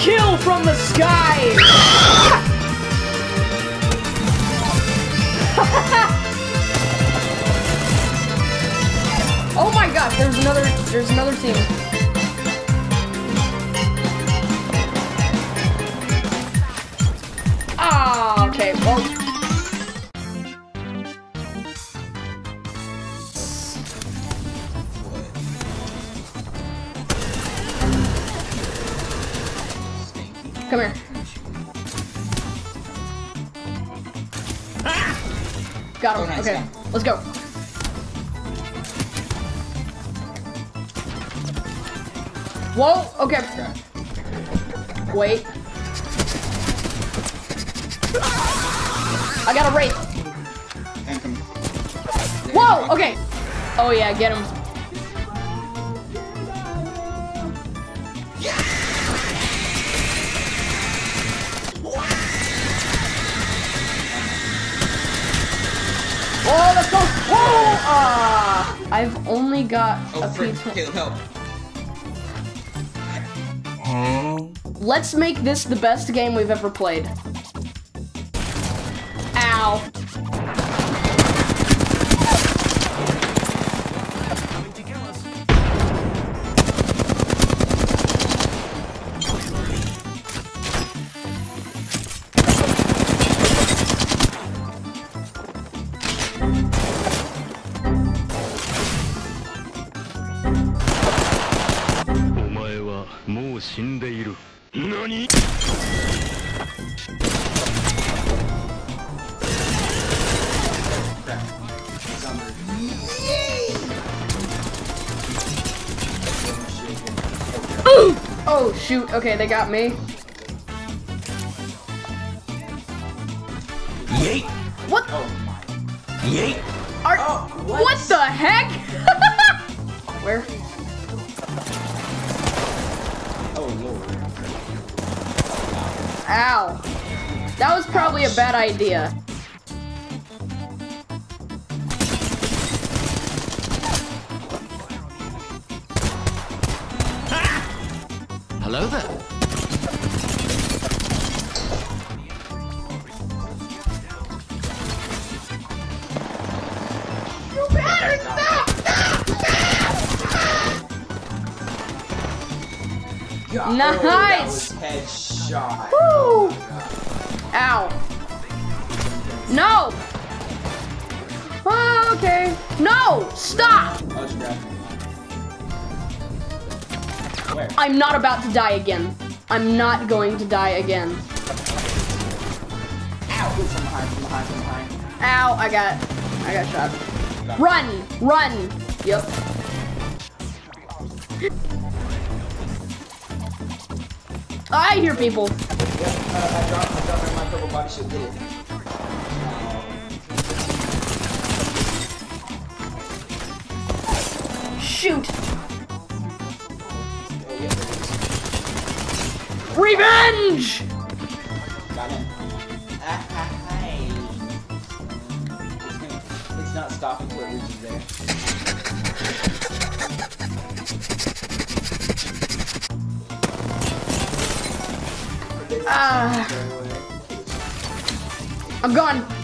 kill from the sky! Oh my god, there's another team. Ah, okay, well. Come here. Ah! Got him. Oh, nice. Okay, let's go. Whoa, okay. Wait. I got a Wraith. Whoa, okay. Oh yeah, get him. Oh, let's go! Whoa! I've only got a few. Caleb, help. Let's make this the best game we've ever played. Ow. Oh shoot, okay, they got me. Yeet. What? Yeet. Are, oh, what the heck? Where? Oh lord. Ow. That was probably a bad idea. Hello there. You better stop! Stop! Stop! Nice! Headshot. Woo! Ow. No! Oh, okay. No! Stop! I'm not about to die again. I'm not going to die again. Ow! From behind. Ow! I got shot. Run! Yep. I hear people. I dropped my purple body shield. Shoot! Revenge! Got it. It's not stopping until it reaches there. I'm gone.